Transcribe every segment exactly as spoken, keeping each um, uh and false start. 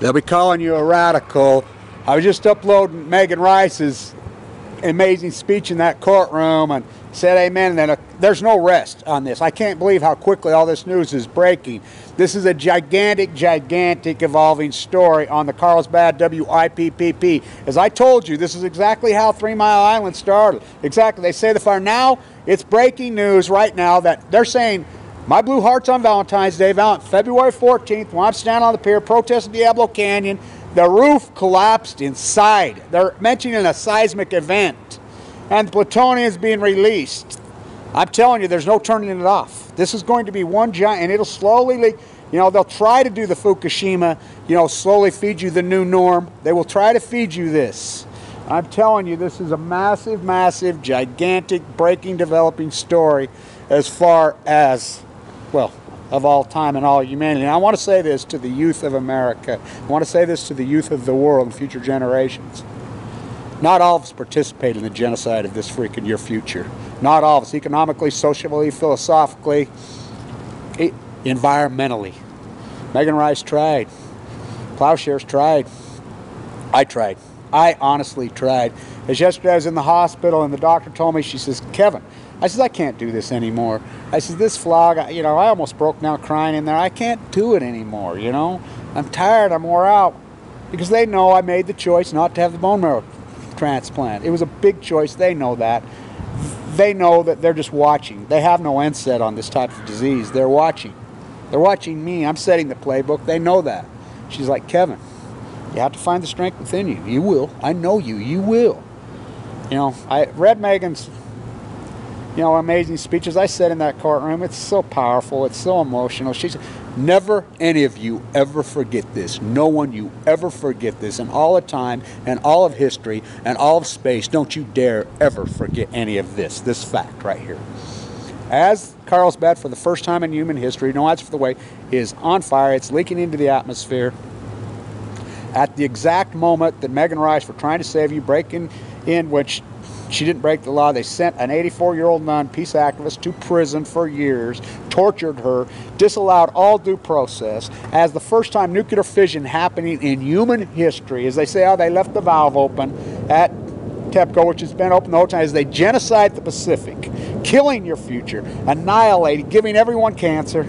They'll be calling you a radical. I was just uploading Megan Rice's amazing speech in that courtroom and said amen, and then a, there's no rest on this. I can't believe how quickly all this news is breaking. This is a gigantic, gigantic evolving story on the Carlsbad W I P P. As I told you, this is exactly how Three Mile Island started. Exactly. They say the fire. Now, it's breaking news right now that they're saying, my blue heart's on Valentine's Day, February fourteenth, when I'm standing on the pier protesting Diablo Canyon, the roof collapsed inside. They're mentioning a seismic event. And the plutonium's being released. I'm telling you, there's no turning it off. This is going to be one giant, and it'll slowly leak. You know, they'll try to do the Fukushima, you know, slowly feed you the new norm. They will try to feed you this. I'm telling you, this is a massive, massive, gigantic, breaking, developing story as far as, well, of all time and all humanity. And I want to say this to the youth of America. I want to say this to the youth of the world and future generations. Not all of us participate in the genocide of this freaking your future. Not all of us, economically, socially, philosophically, environmentally. Megan Rice tried. Plowshares tried. I tried. I honestly tried. As yesterday I was in the hospital and the doctor told me, she says, Kevin, I says, I can't do this anymore. I says, this vlog, you know, I almost broke down crying in there. I can't do it anymore, you know. I'm tired, I'm wore out. Because they know I made the choice not to have the bone marrow transplant. It was a big choice. They know that. They know that they're just watching. They have no end set on this type of disease. They're watching. They're watching me. I'm setting the playbook. They know that. She's like, Kevin, you have to find the strength within you. You will. I know you. You will. You know, I read Megan's, you know, amazing speeches. I said in that courtroom, it's so powerful. It's so emotional. She said, never any of you ever forget this. No one you ever forget this. And all of time and all of history and all of space, don't you dare ever forget any of this. This fact right here. As Carlsbad, for the first time in human history, no answer for the way, is on fire. It's leaking into the atmosphere. At the exact moment that Megan Rice were trying to save you, breaking in, which she didn't break the law. They sent an eighty-four-year-old nun, peace activist, to prison for years, tortured her, disallowed all due process. As the first time nuclear fission happening in human history, as they say, oh, they left the valve open at TEPCO, which has been open the whole time, as they genocide the Pacific, killing your future, annihilating, giving everyone cancer.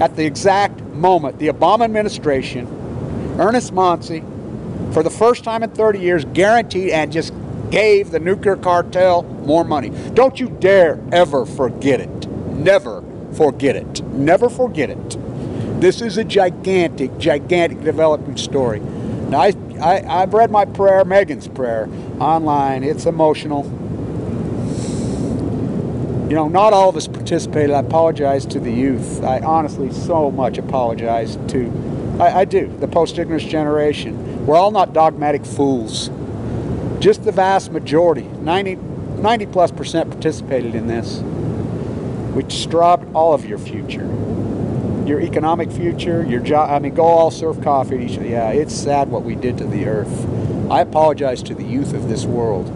At the exact moment, the Obama administration, Ernest Monsey, for the first time in thirty years, guaranteed and just gave the nuclear cartel more money. Don't you dare ever forget it. Never forget it. Never forget it. This is a gigantic, gigantic developing story. Now, I, I, I've read my prayer, Megan's prayer, online. It's emotional. You know, not all of us participated. I apologize to the youth. I honestly so much apologize to, I, I do, the post-ignorance generation. We're all not dogmatic fools. Just the vast majority, ninety, ninety plus percent participated in this, which stropped all of your future, your economic future, your job. I mean, go all serve coffee to each other. Yeah, it's sad what we did to the earth. I apologize to the youth of this world.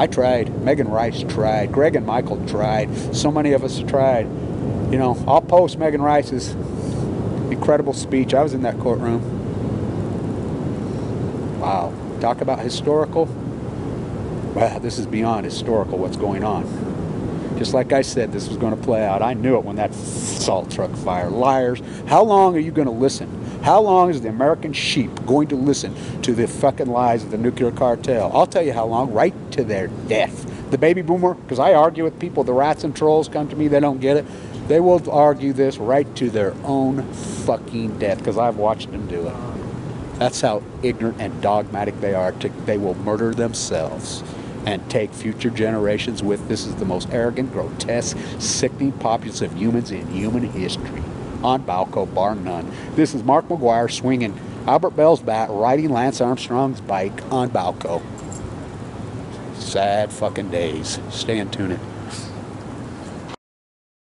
I tried. Megan Rice tried. Greg and Michael tried. So many of us tried. You know, I'll post Megan Rice's incredible speech. I was in that courtroom. Wow. Talk about historical. Well, this is beyond historical what's going on. Just like I said, this was going to play out. I knew it when that salt truck fire. Liars. How long are you going to listen? How long is the American sheep going to listen to the fucking lies of the nuclear cartel? I'll tell you how long. Right to their death. The baby boomer, because I argue with people, the rats and trolls come to me, they don't get it. They will argue this right to their own fucking death, because I've watched them do it. That's how ignorant and dogmatic they are. They will murder themselves and take future generations with. This is the most arrogant, grotesque, sickening populace of humans in human history. On Balco, bar none. This is Mark McGuire swinging Albert Bell's bat, riding Lance Armstrong's bike on Balco. Sad fucking days. Stay in tune.